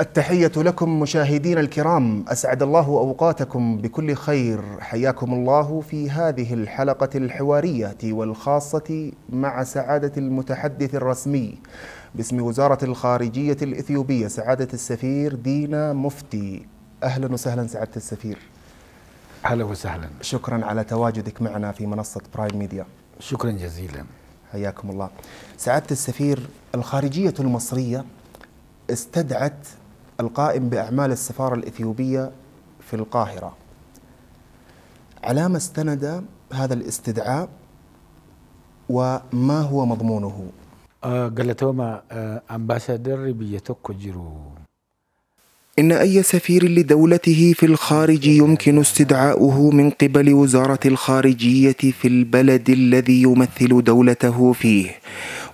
التحية لكم مشاهدين الكرام، أسعد الله أوقاتكم بكل خير، حياكم الله في هذه الحلقة الحوارية والخاصة مع سعادة المتحدث الرسمي باسم وزارة الخارجية الإثيوبية سعادة السفير دينا مفتي. أهلا وسهلا سعادة السفير. أهلا وسهلا. شكرا على تواجدك معنا في منصة برايم ميديا. شكرا جزيلا. حياكم الله. سعادة السفير، الخارجية المصرية استدعت القائم بأعمال السفارة الإثيوبية في القاهرة. على ما استند هذا الاستدعاء وما هو مضمونه؟ قالتهما أمباسادر بيتوكو جيرو. إن أي سفير لدولته في الخارج يمكن استدعاؤه من قبل وزارة الخارجية في البلد الذي يمثل دولته فيه،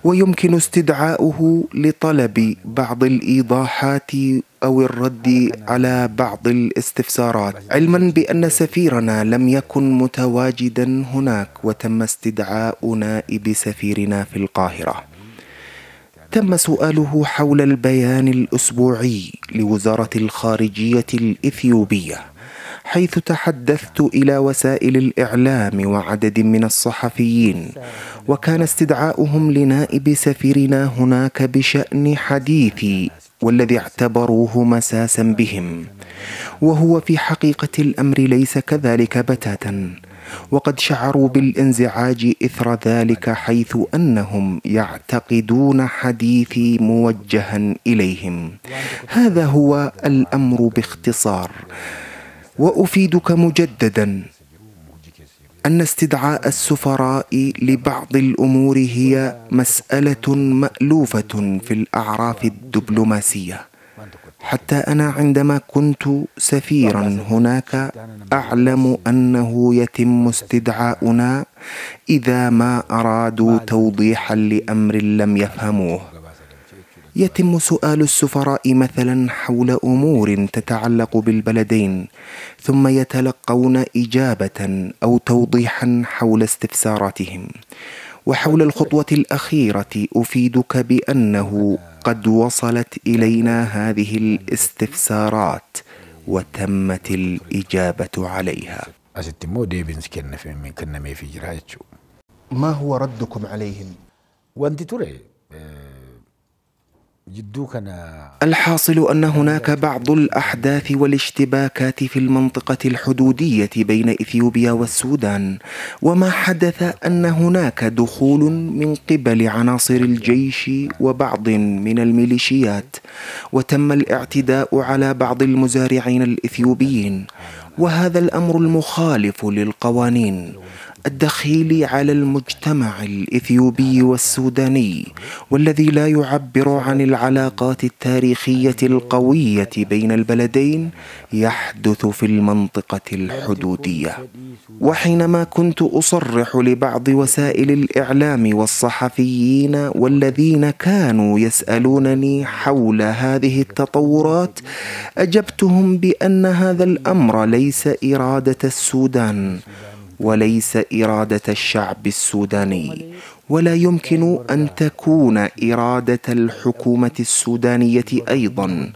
ويمكن استدعاؤه لطلب بعض الإيضاحات أو الرد على بعض الاستفسارات، علما بأن سفيرنا لم يكن متواجدا هناك وتم استدعاء نائب سفيرنا في القاهرة. تم سؤاله حول البيان الأسبوعي لوزارة الخارجية الإثيوبية، حيث تحدثت إلى وسائل الإعلام وعدد من الصحفيين، وكان استدعاؤهم لنائب سفيرنا هناك بشأن حديثي والذي اعتبروه مساسا بهم، وهو في حقيقة الأمر ليس كذلك بتاتا، وقد شعروا بالانزعاج إثر ذلك، حيث أنهم يعتقدون حديثي موجها إليهم. هذا هو الأمر باختصار. وأفيدك مجددا أن استدعاء السفراء لبعض الأمور هي مسألة مألوفة في الأعراف الدبلوماسية، حتى أنا عندما كنت سفيرا هناك أعلم أنه يتم استدعاؤنا إذا ما أرادوا توضيحا لأمر لم يفهموه. يتم سؤال السفراء مثلا حول أمور تتعلق بالبلدين، ثم يتلقون إجابة أو توضيحا حول استفساراتهم. وحول الخطوة الأخيرة أفيدك بأنه قد وصلت إلينا هذه الاستفسارات وتمت الإجابة عليها. ما هو ردكم عليهم؟ الحاصل أن هناك بعض الأحداث والاشتباكات في المنطقة الحدودية بين إثيوبيا والسودان، وما حدث أن هناك دخول من قبل عناصر الجيش وبعض من الميليشيات، وتم الاعتداء على بعض المزارعين الإثيوبيين، وهذا الأمر المخالف للقوانين الدخيل على المجتمع الإثيوبي والسوداني، والذي لا يعبر عن العلاقات التاريخية القوية بين البلدين، يحدث في المنطقة الحدودية. وحينما كنت أصرح لبعض وسائل الإعلام والصحفيين والذين كانوا يسألونني حول هذه التطورات، أجبتهم بأن هذا الأمر ليس إرادة السودان وليس إرادة الشعب السوداني، ولا يمكن أن تكون إرادة الحكومة السودانية أيضا،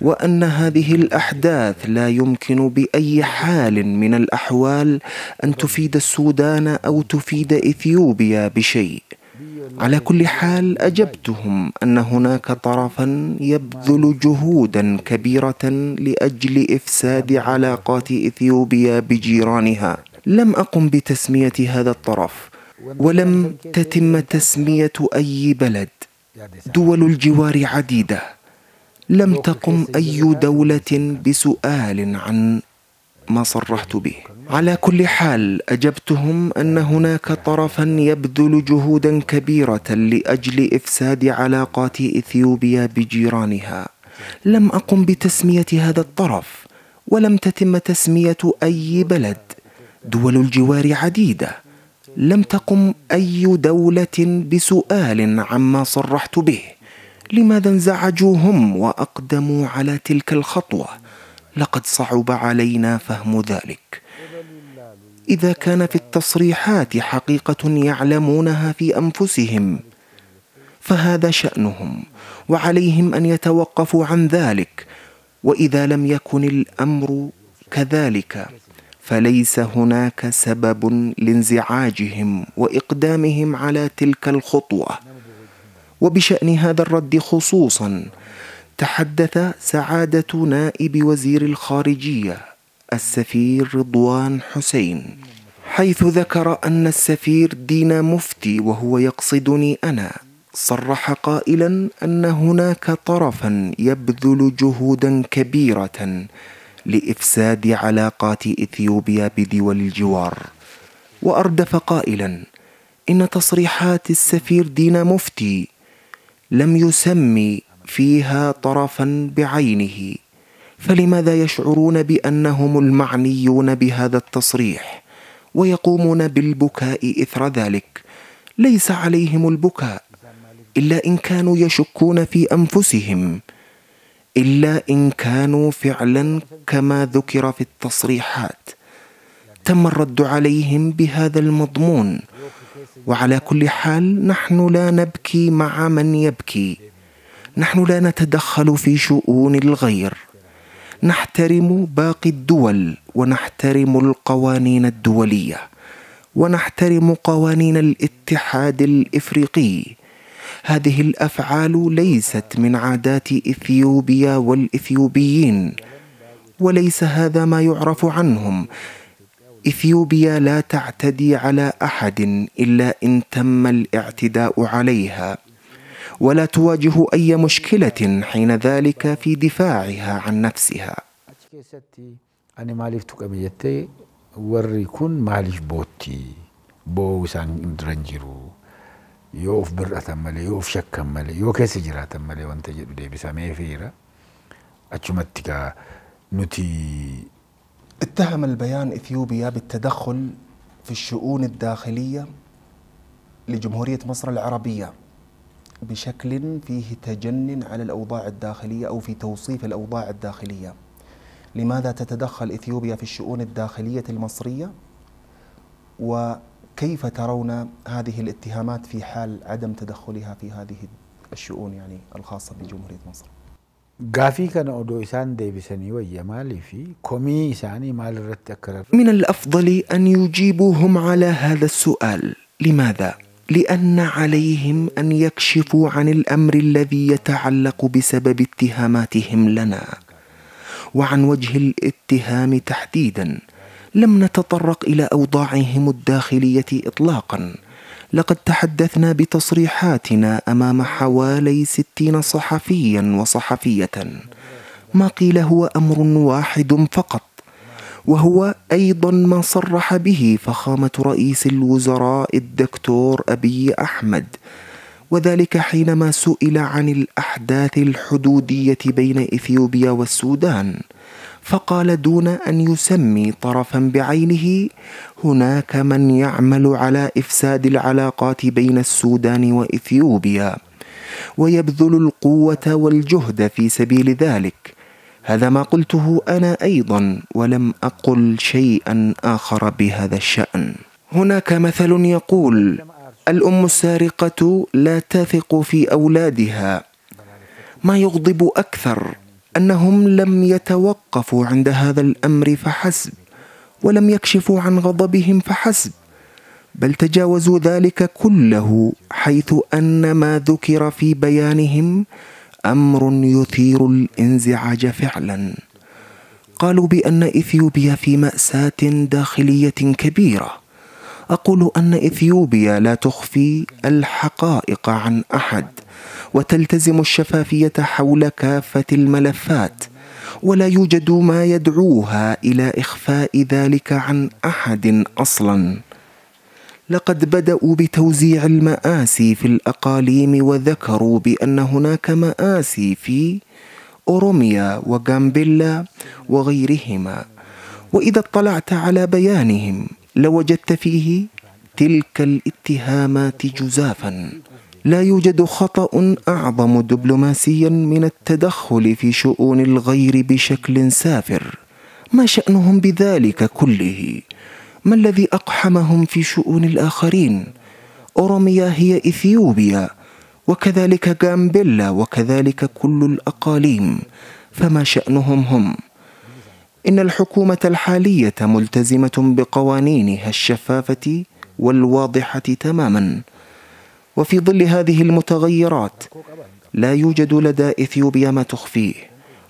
وأن هذه الأحداث لا يمكن بأي حال من الأحوال أن تفيد السودان أو تفيد إثيوبيا بشيء. على كل حال أجبتهم أن هناك طرفا يبذل جهودا كبيرة لأجل إفساد علاقات إثيوبيا بجيرانها. لم أقم بتسمية هذا الطرف، ولم تتم تسمية أي بلد. دول الجوار عديدة، لم تقم أي دولة بسؤال عن ما صرحت به. على كل حال أجبتهم أن هناك طرفا يبذل جهودا كبيرة لأجل إفساد علاقات إثيوبيا بجيرانها. لم أقم بتسمية هذا الطرف، ولم تتم تسمية أي بلد. دول الجوار عديدة، لم تقم أي دولة بسؤال عما صرحت به. لماذا انزعجوا هم وأقدموا على تلك الخطوة؟ لقد صعب علينا فهم ذلك. إذا كان في التصريحات حقيقة يعلمونها في أنفسهم، فهذا شأنهم، وعليهم أن يتوقفوا عن ذلك. وإذا لم يكن الأمر كذلك فليس هناك سبب لانزعاجهم وإقدامهم على تلك الخطوة. وبشأن هذا الرد خصوصا تحدث سعادة نائب وزير الخارجية السفير رضوان حسين، حيث ذكر أن السفير دينا مفتي وهو يقصدني أنا صرح قائلا أن هناك طرفا يبذل جهودا كبيرة لإفساد علاقات إثيوبيا بدول الجوار، وأردف قائلا إن تصريحات السفير دينا مفتي لم يسمي فيها طرفا بعينه، فلماذا يشعرون بأنهم المعنيون بهذا التصريح ويقومون بالبكاء إثر ذلك؟ ليس عليهم البكاء إلا إن كانوا يشكون في أنفسهم، إلا إن كانوا فعلا كما ذكر في التصريحات. تم الرد عليهم بهذا المضمون. وعلى كل حال نحن لا نبكي مع من يبكي، نحن لا نتدخل في شؤون الغير، نحترم باقي الدول ونحترم القوانين الدولية ونحترم قوانين الاتحاد الإفريقي. هذه الأفعال ليست من عادات إثيوبيا والإثيوبيين، وليس هذا ما يعرف عنهم. إثيوبيا لا تعتدي على أحد إلا إن تم الاعتداء عليها، ولا تواجه أي مشكلة حين ذلك في دفاعها عن نفسها. أنا ماليف تكميتي وريكون ماليف بوتي بوسان درنجرو يوف برأة مالي يوف شك مالي يوف كيس جرات مالي وانت جدودي بسامي فيرا أتشمتك نتي. اتهم البيان إثيوبيا بالتدخل في الشؤون الداخلية لجمهورية مصر العربية بشكل فيه تجنن على الأوضاع الداخلية أو في توصيف الأوضاع الداخلية. لماذا تتدخل إثيوبيا في الشؤون الداخلية المصرية؟ وكيف ترون هذه الاتهامات في حال عدم تدخلها في هذه الشؤون يعني الخاصة بجمهورية مصر؟ من الأفضل أن يجيبوهم على هذا السؤال. لماذا؟ لأن عليهم أن يكشفوا عن الأمر الذي يتعلق بسبب اتهاماتهم لنا. وعن وجه الاتهام تحديدا لم نتطرق إلى أوضاعهم الداخلية إطلاقا، لقد تحدثنا بتصريحاتنا أمام حوالي 60 صحفيا وصحفية. ما قيل هو أمر واحد فقط، وهو أيضا ما صرح به فخامة رئيس الوزراء الدكتور أبي أحمد، وذلك حينما سئل عن الأحداث الحدودية بين إثيوبيا والسودان، فقال دون أن يسمي طرفا بعينه هناك من يعمل على إفساد العلاقات بين السودان وإثيوبيا ويبذل القوة والجهد في سبيل ذلك. هذا ما قلته أنا أيضا، ولم أقل شيئا آخر بهذا الشأن. هناك مثل يقول الأم السارقة لا تثق في أولادها. ما يغضب أكثر أنهم لم يتوقفوا عند هذا الأمر فحسب، ولم يكشفوا عن غضبهم فحسب، بل تجاوزوا ذلك كله، حيث أن ما ذكر في بيانهم أمر يثير الانزعاج فعلا. قالوا بأن إثيوبيا في مأساة داخلية كبيرة. أقول أن إثيوبيا لا تخفي الحقائق عن أحد، وتلتزم الشفافية حول كافة الملفات، ولا يوجد ما يدعوها إلى إخفاء ذلك عن أحد أصلا. لقد بدأوا بتوزيع المآسي في الأقاليم، وذكروا بأن هناك مآسي في أوروميا وغامبيلا وغيرهما، وإذا اطلعت على بيانهم لوجدت فيه تلك الاتهامات جزافا. لا يوجد خطأ أعظم دبلوماسيا من التدخل في شؤون الغير بشكل سافر. ما شأنهم بذلك كله؟ ما الذي أقحمهم في شؤون الآخرين؟ أوروميا هي إثيوبيا، وكذلك جامبيلا، وكذلك كل الأقاليم، فما شأنهم هم؟ إن الحكومة الحالية ملتزمة بقوانينها الشفافة والواضحة تماما، وفي ظل هذه المتغيرات لا يوجد لدى إثيوبيا ما تخفيه،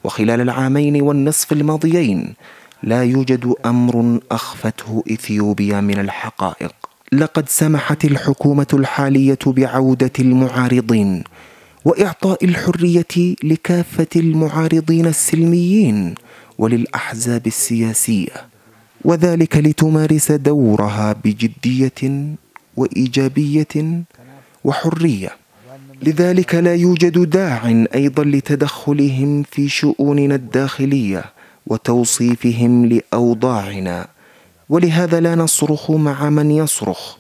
وخلال العامين والنصف الماضيين لا يوجد أمر أخفته إثيوبيا من الحقائق. لقد سمحت الحكومة الحالية بعودة المعارضين وإعطاء الحرية لكافة المعارضين السلميين وللأحزاب السياسية، وذلك لتمارس دورها بجدية وإيجابية وحرية. لذلك لا يوجد داع أيضا لتدخلهم في شؤوننا الداخلية وتوصيفهم لأوضاعنا، ولهذا لا نصرخ مع من يصرخ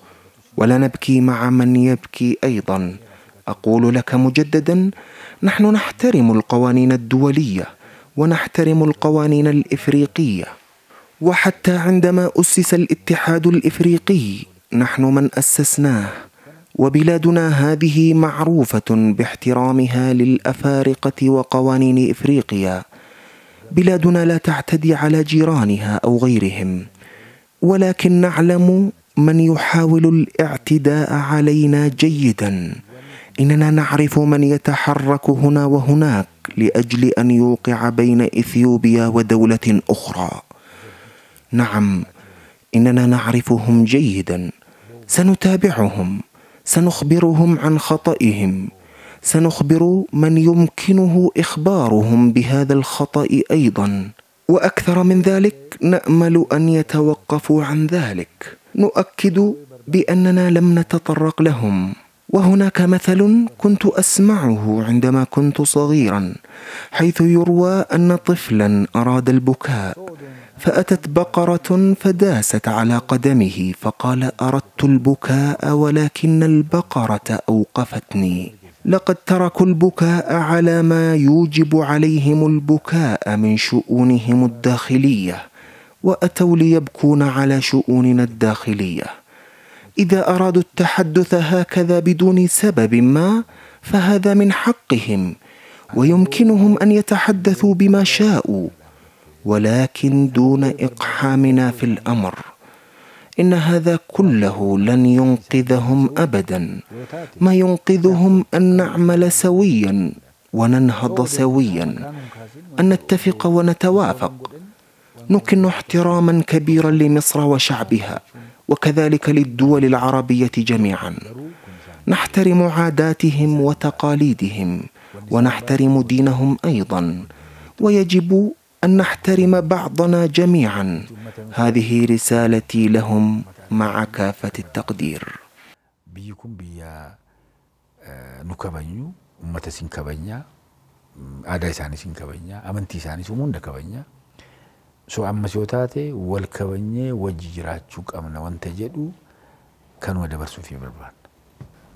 ولا نبكي مع من يبكي أيضا. أقول لك مجددا، نحن نحترم القوانين الدولية ونحترم القوانين الإفريقية، وحتى عندما أسس الاتحاد الإفريقي نحن من أسسناه، وبلادنا هذه معروفة باحترامها للأفارقة وقوانين إفريقيا. بلادنا لا تعتدي على جيرانها أو غيرهم، ولكن نعلم من يحاول الاعتداء علينا جيدا. إننا نعرف من يتحرك هنا وهناك لأجل أن يوقع بين إثيوبيا ودولة أخرى. نعم، إننا نعرفهم جيدا، سنتابعهم، سنخبرهم عن خطئهم، سنخبر من يمكنه إخبارهم بهذا الخطأ أيضا، وأكثر من ذلك نأمل أن يتوقفوا عن ذلك. نؤكد بأننا لم نتطرق لهم. وهناك مثل كنت أسمعه عندما كنت صغيرا، حيث يروى أن طفلا أراد البكاء فأتت بقرة فداست على قدمه، فقال: أردت البكاء ولكن البقرة أوقفتني. لقد تركوا البكاء على ما يوجب عليهم البكاء من شؤونهم الداخلية، وأتوا ليبكون على شؤوننا الداخلية. إذا أرادوا التحدث هكذا بدون سبب ما فهذا من حقهم، ويمكنهم أن يتحدثوا بما شاءوا، ولكن دون إقحامنا في الأمر. إن هذا كله لن ينقذهم أبدا. ما ينقذهم أن نعمل سويا وننهض سويا، أن نتفق ونتوافق. نكن احتراما كبيرا لمصر وشعبها، وكذلك للدول العربية جميعا. نحترم عاداتهم وتقاليدهم، ونحترم دينهم أيضا، ويجب أن نحترم بعضنا جميعا. هذه رسالتي لهم مع كافة التقدير. بيكم بيا نكبنيو أمة سنكبنيا أداي ساني سنكبنيا أمنتي ساني سموند كبنيا سو أما سيوتاتي والكبنيا وجيراتشوك أمنا وانتجدوا كانوا دبرسوا في بربان.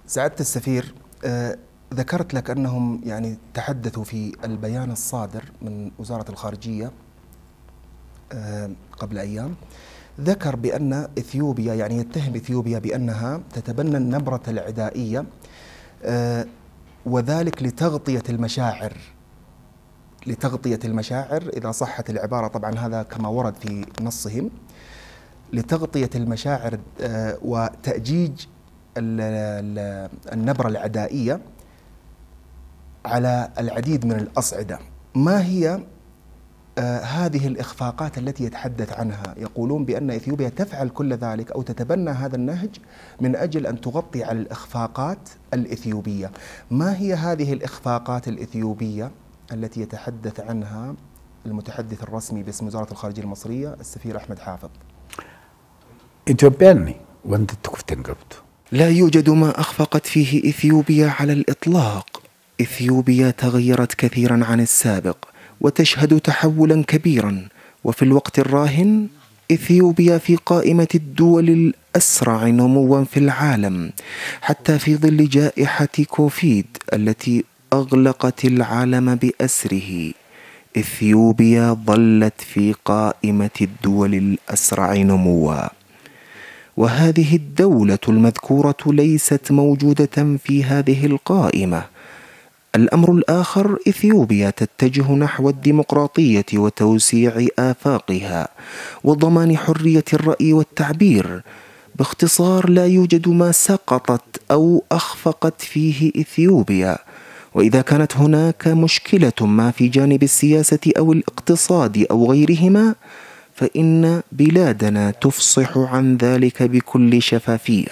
سعادة السفير، ذكرت لك أنهم يعني تحدثوا في البيان الصادر من وزارة الخارجية قبل أيام، ذكر بأن إثيوبيا يعني يتهم إثيوبيا بأنها تتبنى النبرة العدائية، وذلك لتغطية المشاعر إذا صحت العبارة، طبعا هذا كما ورد في نصهم، لتغطية المشاعر وتأجيج النبرة العدائية على العديد من الأصعدة. ما هي هذه الإخفاقات التي يتحدث عنها؟ يقولون بأن إثيوبيا تفعل كل ذلك أو تتبنى هذا النهج من أجل أن تغطي على الإخفاقات الإثيوبية. ما هي هذه الإخفاقات الإثيوبية التي يتحدث عنها المتحدث الرسمي باسم وزارة الخارجية المصرية السفير أحمد حافظ؟ إثيوبيا وانت تكفتن قبض. لا يوجد ما أخفقت فيه إثيوبيا على الإطلاق. إثيوبيا تغيرت كثيرا عن السابق وتشهد تحولا كبيرا، وفي الوقت الراهن إثيوبيا في قائمة الدول الأسرع نموا في العالم، حتى في ظل جائحة كوفيد التي أغلقت العالم بأسره. إثيوبيا ظلت في قائمة الدول الأسرع نموا، وهذه الدولة المذكورة ليست موجودة في هذه القائمة. الأمر الآخر إثيوبيا تتجه نحو الديمقراطية وتوسيع آفاقها وضمان حرية الرأي والتعبير. باختصار، لا يوجد ما سقطت أو أخفقت فيه إثيوبيا، وإذا كانت هناك مشكلة ما في جانب السياسة أو الاقتصاد أو غيرهما فإن بلادنا تفصح عن ذلك بكل شفافية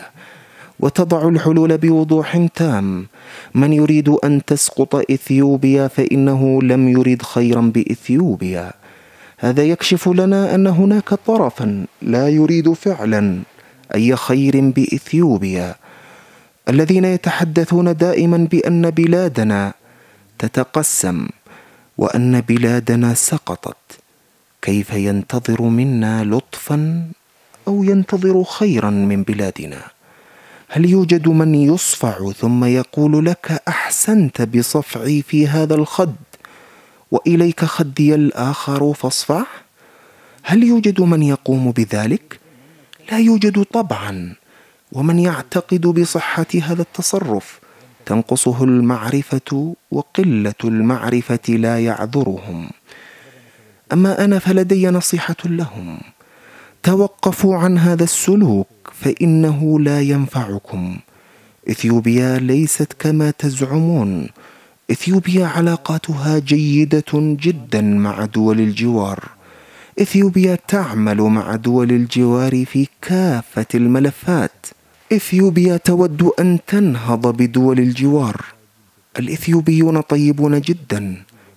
وتضع الحلول بوضوح تام. من يريد أن تسقط إثيوبيا فإنه لم يرد خيرا بإثيوبيا. هذا يكشف لنا أن هناك طرفا لا يريد فعلا أي خير بإثيوبيا. الذين يتحدثون دائما بأن بلادنا تتقسم وأن بلادنا سقطت كيف ينتظر منا لطفا أو ينتظر خيرا من بلادنا؟ هل يوجد من يصفع ثم يقول لك أحسنت بصفعي في هذا الخد وإليك خدي الآخر فاصفع؟ هل يوجد من يقوم بذلك؟ لا يوجد طبعا. ومن يعتقد بصحة هذا التصرف تنقصه المعرفة، وقلة المعرفة لا يعذرهم. أما أنا فلدي نصيحة لهم: توقفوا عن هذا السلوك فإنه لا ينفعكم. إثيوبيا ليست كما تزعمون. إثيوبيا علاقاتها جيدة جدا مع دول الجوار. إثيوبيا تعمل مع دول الجوار في كافة الملفات. إثيوبيا تود أن تنهض بدول الجوار. الإثيوبيون طيبون جدا،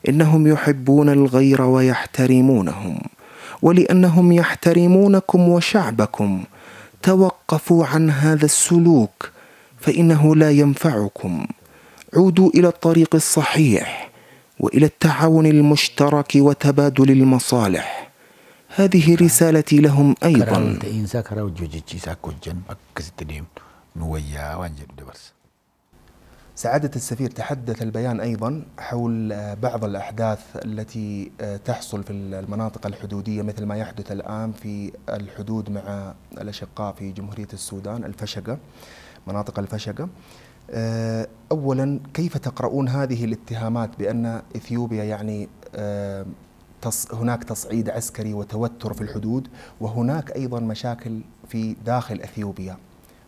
إنهم يحبون الغير ويحترمونهم، ولأنهم يحترمونكم وشعبكم توقفوا عن هذا السلوك فإنه لا ينفعكم. عودوا إلى الطريق الصحيح وإلى التعاون المشترك وتبادل المصالح. هذه رسالتي لهم أيضا. سعادة السفير، تحدث البيان أيضا حول بعض الأحداث التي تحصل في المناطق الحدودية، مثل ما يحدث الآن في الحدود مع الأشقاء في جمهورية السودان، الفشقة، مناطق الفشقة. أولا، كيف تقرؤون هذه الاتهامات بأن إثيوبيا يعني هناك تصعيد عسكري وتوتر في الحدود، وهناك أيضا مشاكل في داخل إثيوبيا؟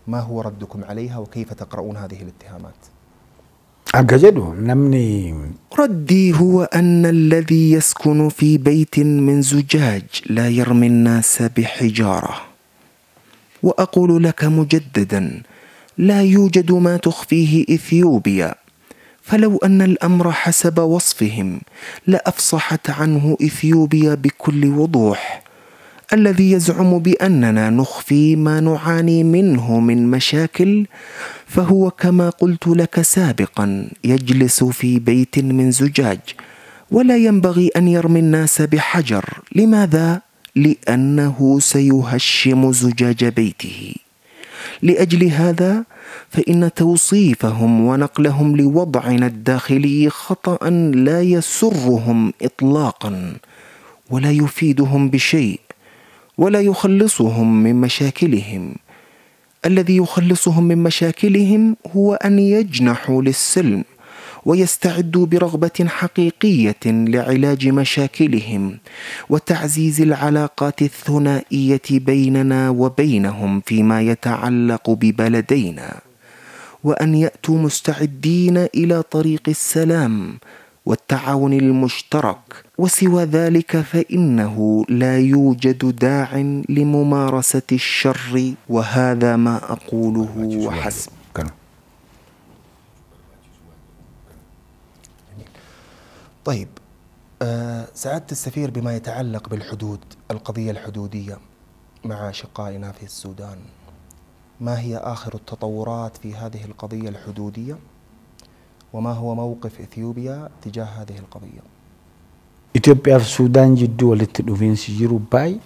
ما هو ردكم عليها وكيف تقرؤون هذه الاتهامات؟ ردي هو أن الذي يسكن في بيت من زجاج لا يرمي الناس بحجارة. وأقول لك مجددا، لا يوجد ما تخفيه إثيوبيا، فلو أن الأمر حسب وصفهم لأفصحت عنه إثيوبيا بكل وضوح. الذي يزعم بأننا نخفي ما نعاني منه من مشاكل فهو كما قلت لك سابقا يجلس في بيت من زجاج، ولا ينبغي أن يرمي الناس بحجر. لماذا؟ لأنه سيهشم زجاج بيته. لأجل هذا فإن توصيفهم ونقلهم لوضعنا الداخلي خطأ لا يسرهم إطلاقا، ولا يفيدهم بشيء، ولا يخلصهم من مشاكلهم. الذي يخلصهم من مشاكلهم هو أن يجنحوا للسلم ويستعدوا برغبة حقيقية لعلاج مشاكلهم وتعزيز العلاقات الثنائية بيننا وبينهم فيما يتعلق ببلدينا، وأن يأتوا مستعدين إلى طريق السلام والتعاون المشترك. وسوى ذلك فإنه لا يوجد داع لممارسة الشر، وهذا ما أقوله وحسب. طيب، سعادة السفير، بما يتعلق بالحدود، القضية الحدودية مع شقائنا في السودان، ما هي آخر التطورات في هذه القضية الحدودية؟ وما هو موقف إثيوبيا تجاه هذه القضية؟ إثيوبيا والسودان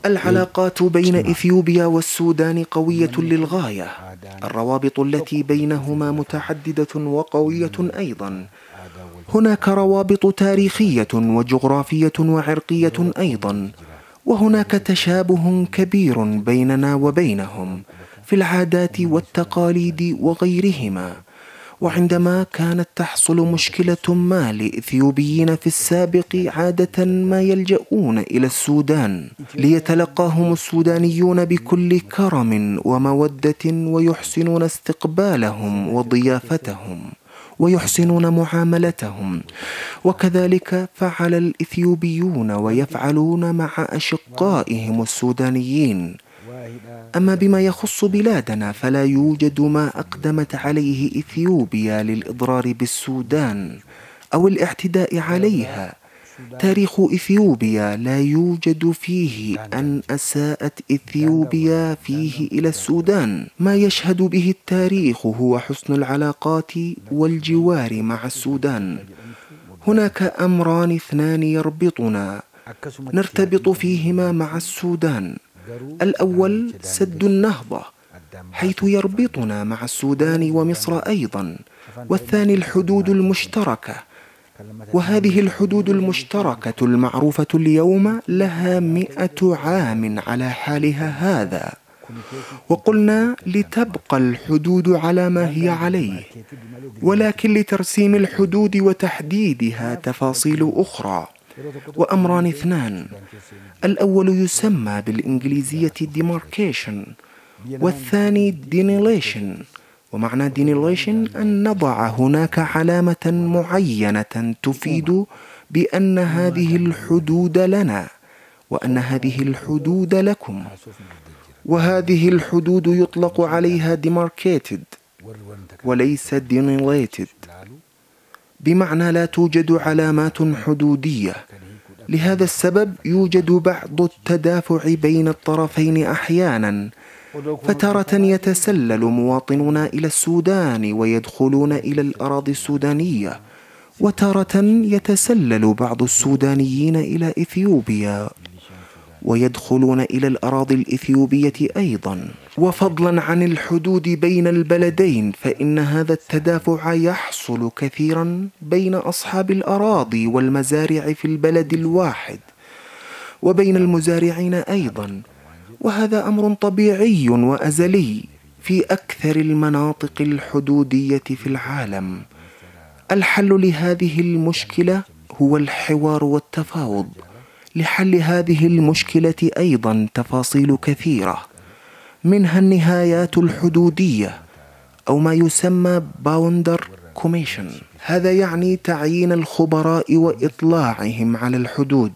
العلاقات بين إثيوبيا والسودان قوية للغاية. الروابط التي بينهما متعددة وقوية أيضا. هناك روابط تاريخية وجغرافية وعرقية أيضا، وهناك تشابه كبير بيننا وبينهم، في العادات والتقاليد وغيرهما. وعندما كانت تحصل مشكلة ما لإثيوبيين في السابق عادة ما يلجؤون إلى السودان ليتلقاهم السودانيون بكل كرم ومودة ويحسنون استقبالهم وضيافتهم ويحسنون معاملتهم. وكذلك فعل الإثيوبيون ويفعلون مع أشقائهم السودانيين. أما بما يخص بلادنا فلا يوجد ما أقدمت عليه إثيوبيا للإضرار بالسودان أو الاعتداء عليها. تاريخ إثيوبيا لا يوجد فيه أن أساءت إثيوبيا فيه إلى السودان. ما يشهد به التاريخ هو حسن العلاقات والجوار مع السودان. هناك أمران اثنان يربطنا نرتبط فيهما مع السودان. الأول سد النهضة حيث يربطنا مع السودان ومصر أيضا، والثاني الحدود المشتركة، وهذه الحدود المشتركة المعروفة اليوم لها 100 عام على حالها هذا. وقلنا لتبقى الحدود على ما هي عليه، ولكن لترسيم الحدود وتحديدها تفاصيل أخرى. وأمران اثنان، الأول يسمى بالإنجليزية ديماركيشن والثاني دينيليشن. ومعنى دينيليشن أن نضع هناك علامة معينة تفيد بأن هذه الحدود لنا وأن هذه الحدود لكم، وهذه الحدود يطلق عليها ديماركيتد وليس دينيليتد، بمعنى لا توجد علامات حدودية. لهذا السبب يوجد بعض التدافع بين الطرفين أحيانا، فتارة يتسلل مواطنون إلى السودان ويدخلون إلى الأراضي السودانية، وتارة يتسلل بعض السودانيين إلى إثيوبيا ويدخلون إلى الأراضي الإثيوبية أيضا. وفضلا عن الحدود بين البلدين فإن هذا التدافع يحصل كثيرا بين أصحاب الأراضي والمزارع في البلد الواحد وبين المزارعين أيضا، وهذا أمر طبيعي وأزلي في أكثر المناطق الحدودية في العالم. الحل لهذه المشكلة هو الحوار والتفاوض. لحل هذه المشكلة أيضا تفاصيل كثيرة، منها النهايات الحدودية أو ما يسمى باوندر كوميشن. هذا يعني تعيين الخبراء وإطلاعهم على الحدود،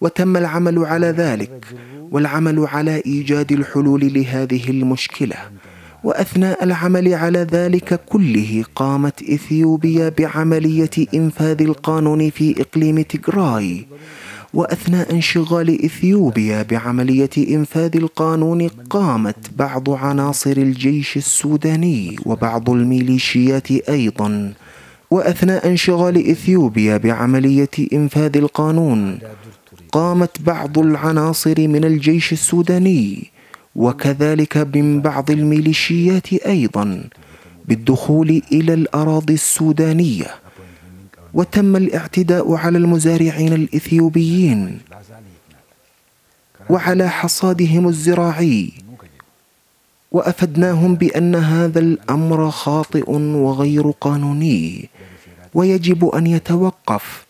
وتم العمل على ذلك والعمل على إيجاد الحلول لهذه المشكلة. وأثناء العمل على ذلك كله قامت إثيوبيا بعملية إنفاذ القانون في إقليم تيغراي. وأثناء انشغال إثيوبيا بعملية إنفاذ القانون قامت بعض عناصر الجيش السوداني وبعض الميليشيات أيضا. وأثناء انشغال إثيوبيا بعملية إنفاذ القانون قامت بعض العناصر من الجيش السوداني وكذلك من بعض الميليشيات أيضا بالدخول إلى الأراضي السودانية، وتم الاعتداء على المزارعين الإثيوبيين وعلى حصادهم الزراعي، وأفدناهم بأن هذا الأمر خاطئ وغير قانوني ويجب أن يتوقف.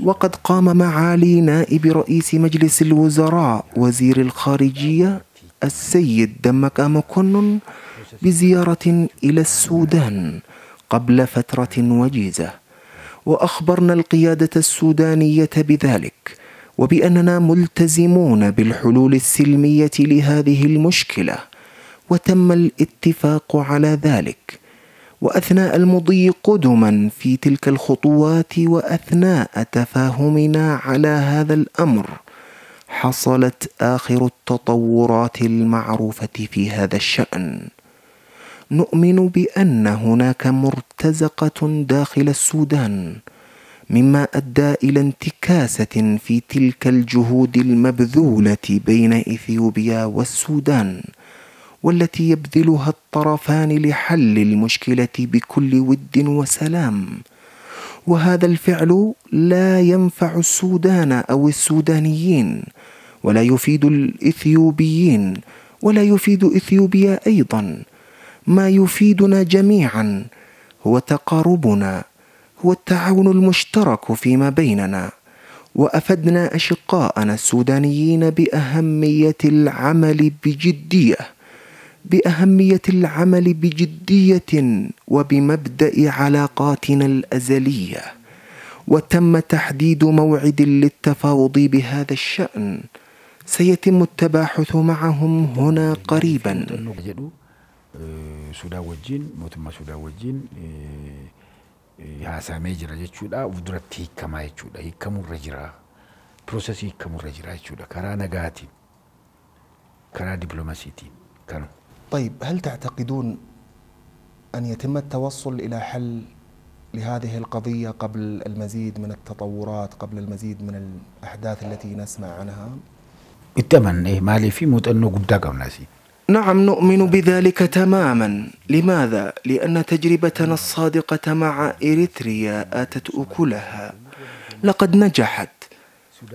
وقد قام معالي نائب رئيس مجلس الوزراء وزير الخارجية السيد دمك أمكنون بزيارة إلى السودان قبل فترة وجيزة، وأخبرنا القيادة السودانية بذلك وبأننا ملتزمون بالحلول السلمية لهذه المشكلة، وتم الاتفاق على ذلك. وأثناء المضي قدما في تلك الخطوات وأثناء تفاهمنا على هذا الأمر حصلت آخر التطورات المعروفة في هذا الشأن. نؤمن بأن هناك مرتزقة داخل السودان مما أدى إلى انتكاسة في تلك الجهود المبذولة بين إثيوبيا والسودان، والتي يبذلها الطرفان لحل المشكلة بكل ود وسلام. وهذا الفعل لا ينفع السودان أو السودانيين ولا يفيد الإثيوبيين ولا يفيد إثيوبيا أيضا. ما يفيدنا جميعا هو تقاربنا، هو التعاون المشترك فيما بيننا. وأفدنا أشقاءنا السودانيين بأهمية العمل بجدية، وبمبدأ علاقاتنا الأزلية، وتم تحديد موعد للتفاوض بهذا الشأن. سيتم التباحث معهم هنا قريبا. hasamee jira jechuudha of duratti hiikamaa jechuudha hiikamurra jira process hiikamurra jira jechuudha karaa nagaatiin karaa diplomaasiitiin kanu. طيب هل تعتقدون أن يتم التوصل إلى حل لهذه القضية قبل المزيد من التطورات، قبل المزيد من الأحداث التي نسمع عنها؟ اتمنى مالي في موت أنه قد قمناسي. نعم، نؤمن بذلك تماما. لماذا؟ لأن تجربتنا الصادقة مع إريتريا آتت أكلها. لقد نجحت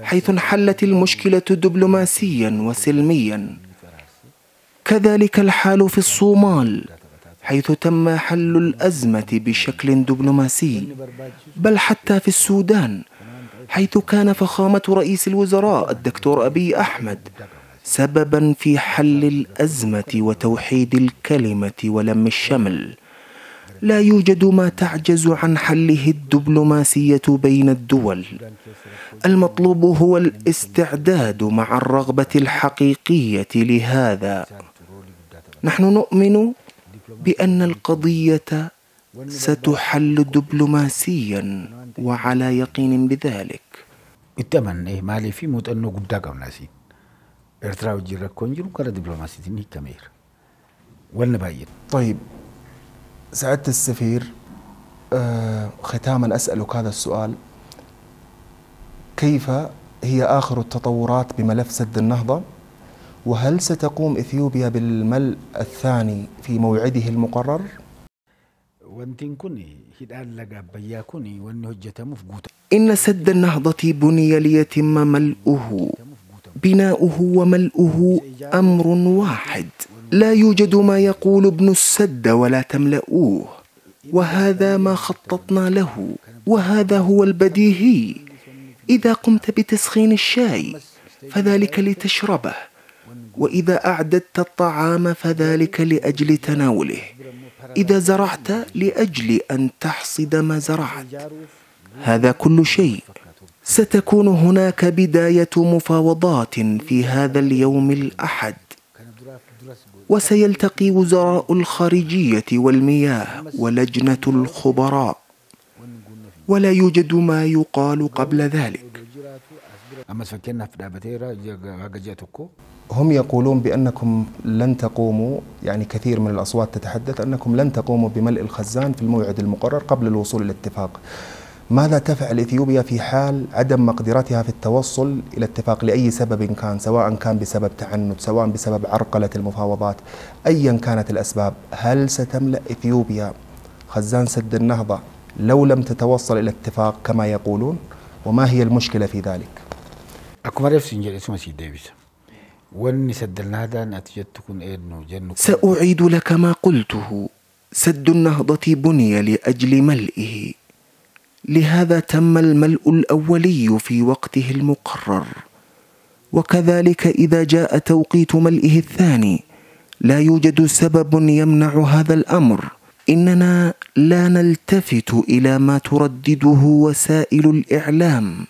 حيث انحلت المشكلة دبلوماسيا وسلميا. كذلك الحال في الصومال حيث تم حل الأزمة بشكل دبلوماسي. بل حتى في السودان حيث كان فخامة رئيس الوزراء الدكتور أبي أحمد سببا في حل الأزمة وتوحيد الكلمة ولم الشمل. لا يوجد ما تعجز عن حله الدبلوماسية بين الدول. المطلوب هو الاستعداد مع الرغبة الحقيقية لهذا. نحن نؤمن بأن القضية ستحل دبلوماسيا وعلى يقين بذلك. اتمنى مالي في موت أنه قدك وناسي إرتراو جيرا كونجرو كرا دبلوماسيتين كمير والنبايد. طيب سعادة السفير، ختاما أسألك هذا السؤال: كيف هي آخر التطورات بملف سد النهضة؟ وهل ستقوم إثيوبيا بالملء الثاني في موعده المقرر؟ إن سد النهضة بني ليتم ملؤه. بناؤه وملؤه أمر واحد. لا يوجد ما يقول ابن السد ولا تملؤوه، وهذا ما خططنا له، وهذا هو البديهي. إذا قمت بتسخين الشاي فذلك لتشربه، وإذا أعددت الطعام فذلك لأجل تناوله، إذا زرعت لأجل أن تحصد ما زرعت. هذا كل شيء. ستكون هناك بداية مفاوضات في هذا اليوم الأحد، وسيلتقي وزراء الخارجية والمياه ولجنة الخبراء، ولا يوجد ما يقال قبل ذلك. هم يقولون بأنكم لن تقوموا، يعني كثير من الأصوات تتحدث أنكم لن تقوموا بملء الخزان في الموعد المقرر قبل الوصول إلى اتفاق. ماذا تفعل إثيوبيا في حال عدم مقدرتها في التوصل إلى اتفاق لأي سبب كان، سواء كان بسبب تعنت، سواء بسبب عرقلة المفاوضات، أيا كانت الأسباب؟ هل ستملأ إثيوبيا خزان سد النهضة لو لم تتوصل إلى اتفاق كما يقولون؟ وما هي المشكلة في ذلك؟ سأعيد لك ما قلته. سد النهضة بني لأجل ملئه، لهذا تم الملء الأولي في وقته المقرر، وكذلك إذا جاء توقيت ملئه الثاني لا يوجد سبب يمنع هذا الأمر. إننا لا نلتفت إلى ما تردده وسائل الإعلام.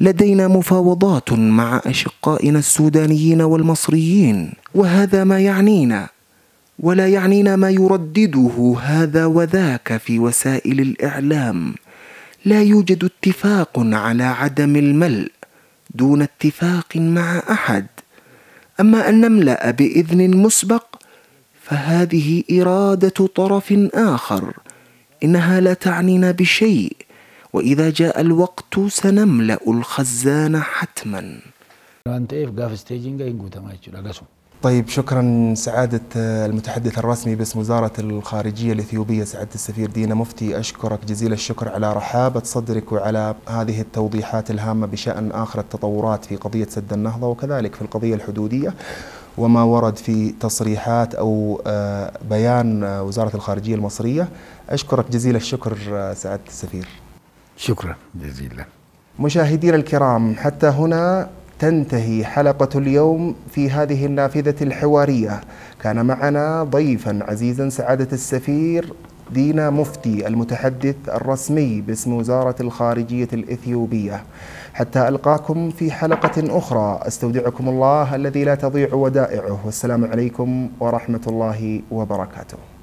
لدينا مفاوضات مع أشقائنا السودانيين والمصريين، وهذا ما يعنينا، ولا يعنينا ما يردده هذا وذاك في وسائل الإعلام. لا يوجد اتفاق على عدم الملء دون اتفاق مع أحد. أما أن نملأ بإذن مسبق فهذه إرادة طرف آخر، إنها لا تعنينا بشيء، وإذا جاء الوقت سنملأ الخزان حتما. طيب شكرا سعادة المتحدث الرسمي باسم وزارة الخارجية الإثيوبية سعادة السفير دينا مفتي، أشكرك جزيل الشكر على رحابة صدرك وعلى هذه التوضيحات الهامة بشأن آخر التطورات في قضية سد النهضة وكذلك في القضية الحدودية، وما ورد في تصريحات أو بيان وزارة الخارجية المصرية. أشكرك جزيل الشكر سعادة السفير. شكرا جزيلا. مشاهدينا الكرام، حتى هنا تنتهي حلقة اليوم في هذه النافذة الحوارية. كان معنا ضيفا عزيزا سعادة السفير دينا مفتي، المتحدث الرسمي باسم وزارة الخارجية الإثيوبية. حتى ألقاكم في حلقة أخرى، أستودعكم الله الذي لا تضيع ودائعه، والسلام عليكم ورحمة الله وبركاته.